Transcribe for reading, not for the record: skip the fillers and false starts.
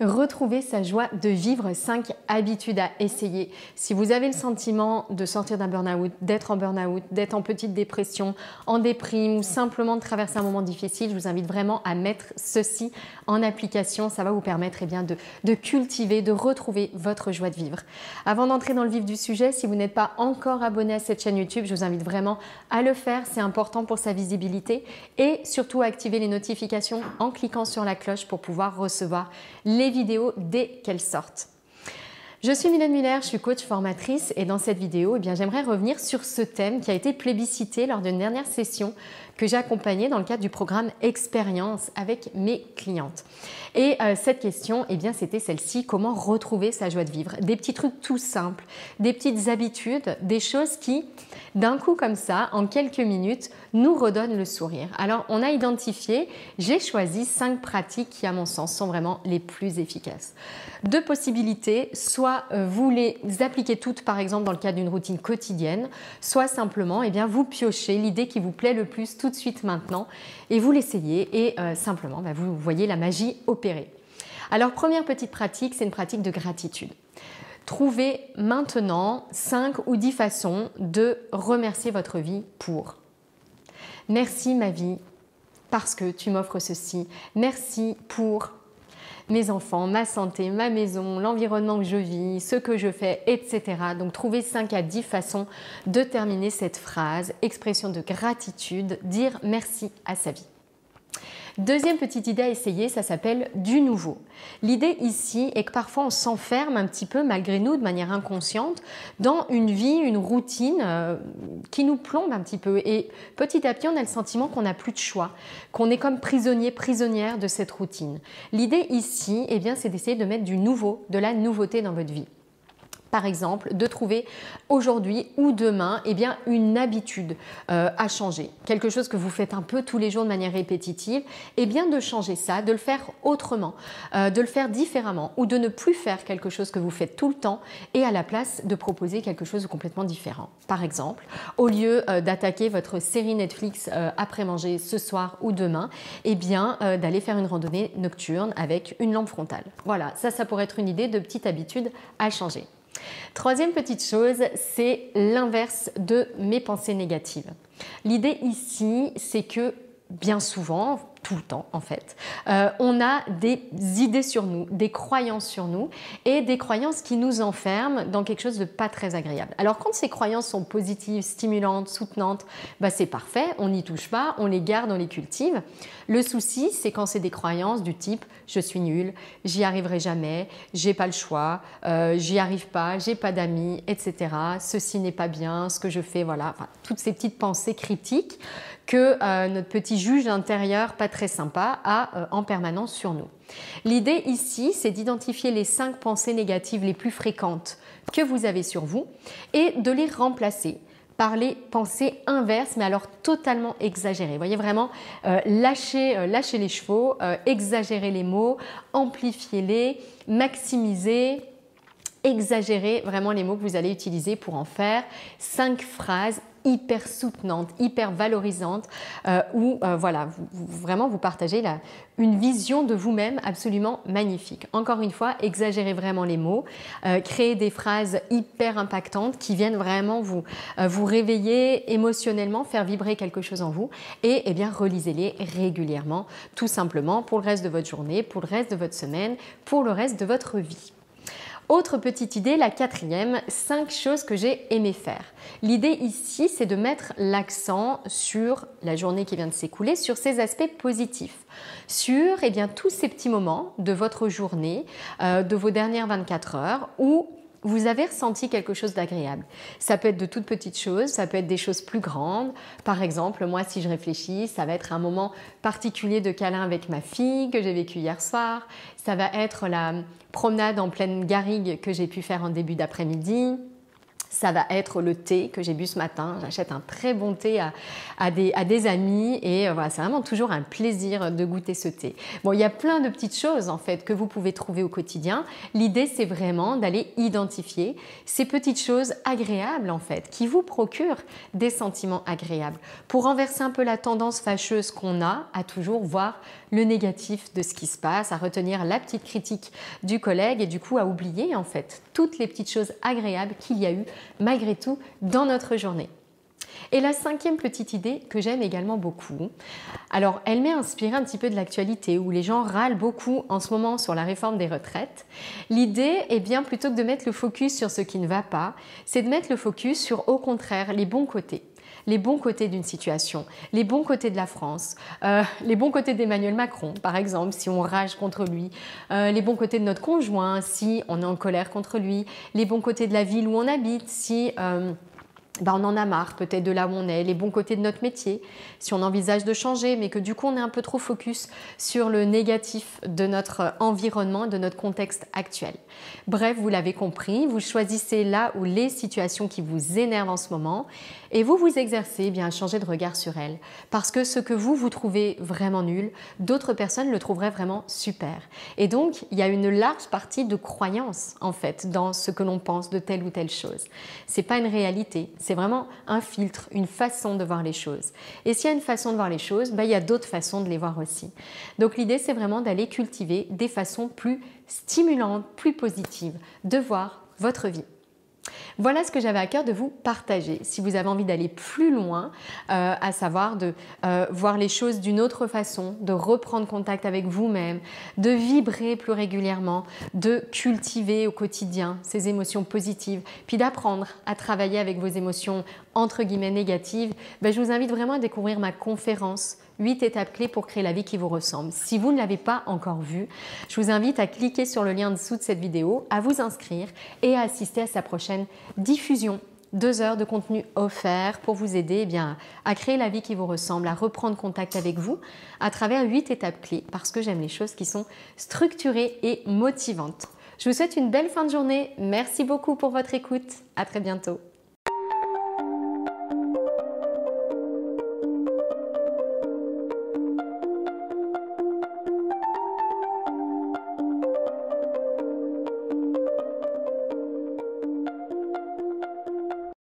retrouver sa joie de vivre, 5 habitudes à essayer. Si vous avez le sentiment de sortir d'un burn-out, d'être en burn-out, d'être en petite dépression, en déprime ou simplement de traverser un moment difficile, je vous invite vraiment à mettre ceci en application. Ça va vous permettre eh bien, de cultiver, de retrouver votre joie de vivre. Avant d'entrer dans le vif du sujet, si vous n'êtes pas encore abonné à cette chaîne YouTube, je vous invite vraiment à le faire. C'est important pour sa visibilité et surtout à activer les notifications en cliquant sur la cloche pour pouvoir recevoir les vidéos dès qu'elles sortent. Je suis Mylène Muller, je suis coach formatrice et dans cette vidéo, eh bien, j'aimerais revenir sur ce thème qui a été plébiscité lors d'une dernière session que j'ai accompagnée dans le cadre du programme Expérience avec mes clientes. Et cette question, eh bien, c'était celle-ci, comment retrouver sa joie de vivre? Des petits trucs tout simples, des petites habitudes, des choses qui, d'un coup comme ça, en quelques minutes, nous redonnent le sourire. Alors, on a identifié, j'ai choisi 5 pratiques qui, à mon sens, sont vraiment les plus efficaces. 2 possibilités, soit vous les appliquez toutes par exemple dans le cadre d'une routine quotidienne, soit simplement eh bien, vous piochez l'idée qui vous plaît le plus tout de suite maintenant et vous l'essayez et simplement bah, vous voyez la magie opérer. Alors première petite pratique, c'est une pratique de gratitude. Trouvez maintenant 5 ou 10 façons de remercier votre vie pour. Merci ma vie parce que tu m'offres ceci. Merci pour mes enfants, ma santé, ma maison, l'environnement que je vis, ce que je fais, etc. Donc, trouvez 5 à 10 façons de terminer cette phrase, expression de gratitude, dire merci à sa vie. Deuxième petite idée à essayer, ça s'appelle du nouveau. L'idée ici est que parfois on s'enferme un petit peu malgré nous de manière inconsciente dans une vie, une routine qui nous plombe un petit peu et petit à petit on a le sentiment qu'on n'a plus de choix, qu'on est comme prisonnier, prisonnière de cette routine. L'idée ici, eh bien, c'est d'essayer de mettre du nouveau, de la nouveauté dans votre vie. Par exemple, de trouver aujourd'hui ou demain eh bien, une habitude à changer. Quelque chose que vous faites un peu tous les jours de manière répétitive, eh bien, de changer ça, de le faire autrement, de le faire différemment ou de ne plus faire quelque chose que vous faites tout le temps et à la place de proposer quelque chose de complètement différent. Par exemple, au lieu d'attaquer votre série Netflix après manger ce soir ou demain, eh bien, d'aller faire une randonnée nocturne avec une lampe frontale. Voilà, ça pourrait être une idée de petite habitude à changer. Troisième petite chose, c'est l'inverse de mes pensées négatives. L'idée ici, c'est que bien souvent, tout le temps en fait, on a des idées sur nous, des croyances sur nous et des croyances qui nous enferment dans quelque chose de pas très agréable. Alors quand ces croyances sont positives, stimulantes, soutenantes, bah, c'est parfait, on n'y touche pas, on les garde, on les cultive. Le souci, c'est quand c'est des croyances du type « je suis nulle, j'y arriverai jamais, j'ai pas le choix, j'y arrive pas, j'ai pas d'amis, etc. Ceci n'est pas bien, ce que je fais, voilà. » Enfin, toutes ces petites pensées critiques que notre petit juge intérieur pas très sympa à en permanence sur nous. L'idée ici, c'est d'identifier les 5 pensées négatives les plus fréquentes que vous avez sur vous et de les remplacer par les pensées inverses, mais alors totalement exagérées. Vous voyez vraiment, lâcher les chevaux, exagérer les mots, amplifier-les, maximiser, exagérer vraiment les mots que vous allez utiliser pour en faire 5 phrases hyper soutenante, hyper valorisante où voilà, vraiment vous partagez une vision de vous-même absolument magnifique. Encore une fois, exagérez vraiment les mots, créez des phrases hyper impactantes qui viennent vraiment vous réveiller émotionnellement, faire vibrer quelque chose en vous et eh bien relisez-les régulièrement tout simplement pour le reste de votre journée, pour le reste de votre semaine, pour le reste de votre vie. Autre petite idée, la quatrième, 5 choses que j'ai aimé faire. L'idée ici, c'est de mettre l'accent sur la journée qui vient de s'écouler, sur ses aspects positifs, sur eh bien, tous ces petits moments de votre journée, de vos dernières 24 heures où vous avez ressenti quelque chose d'agréable. Ça peut être de toutes petites choses, ça peut être des choses plus grandes. Par exemple, moi, si je réfléchis, ça va être un moment particulier de câlin avec ma fille que j'ai vécu hier soir. Ça va être la promenade en pleine garrigue que j'ai pu faire en début d'après-midi. Ça va être le thé que j'ai bu ce matin. J'achète un très bon thé à des amis et voilà, c'est vraiment toujours un plaisir de goûter ce thé. Bon, il y a plein de petites choses en fait que vous pouvez trouver au quotidien. L'idée, c'est vraiment d'aller identifier ces petites choses agréables en fait qui vous procurent des sentiments agréables pour renverser un peu la tendance fâcheuse qu'on a à toujours voir le négatif de ce qui se passe, à retenir la petite critique du collègue et du coup à oublier en fait toutes les petites choses agréables qu'il y a eu malgré tout dans notre journée. Et la cinquième petite idée que j'aime également beaucoup, alors elle m'est inspirée un petit peu de l'actualité où les gens râlent beaucoup en ce moment sur la réforme des retraites. L'idée, eh bien, plutôt que de mettre le focus sur ce qui ne va pas, c'est de mettre le focus sur au contraire les bons côtés. Les bons côtés d'une situation, les bons côtés de la France, les bons côtés d'Emmanuel Macron par exemple si on rage contre lui, les bons côtés de notre conjoint si on est en colère contre lui, les bons côtés de la ville où on habite si on en a marre peut-être de là où on est, les bons côtés de notre métier, si on envisage de changer mais que du coup on est un peu trop focus sur le négatif de notre environnement, de notre contexte actuel. Bref, vous l'avez compris, vous choisissez là ou les situations qui vous énervent en ce moment et vous vous exercez à changer de regard sur elles parce que ce que vous trouvez vraiment nul, d'autres personnes le trouveraient vraiment super. Et donc, il y a une large partie de croyance en fait dans ce que l'on pense de telle ou telle chose. C'est pas une réalité. C'est vraiment un filtre, une façon de voir les choses. Et s'il y a une façon de voir les choses, il y a d'autres façons de les voir aussi. Donc l'idée, c'est vraiment d'aller cultiver des façons plus stimulantes, plus positives de voir votre vie. Voilà ce que j'avais à cœur de vous partager. Si vous avez envie d'aller plus loin, à savoir de voir les choses d'une autre façon, de reprendre contact avec vous-même, de vibrer plus régulièrement, de cultiver au quotidien ces émotions positives, puis d'apprendre à travailler avec vos émotions entre guillemets négatives, je vous invite vraiment à découvrir ma conférence 8 étapes clés pour créer la vie qui vous ressemble. Si vous ne l'avez pas encore vue, je vous invite à cliquer sur le lien en dessous de cette vidéo, à vous inscrire et à assister à sa prochaine diffusion. 2 heures de contenu offert pour vous aider à créer la vie qui vous ressemble, à reprendre contact avec vous à travers 8 étapes clés parce que j'aime les choses qui sont structurées et motivantes. Je vous souhaite une belle fin de journée. Merci beaucoup pour votre écoute. À très bientôt.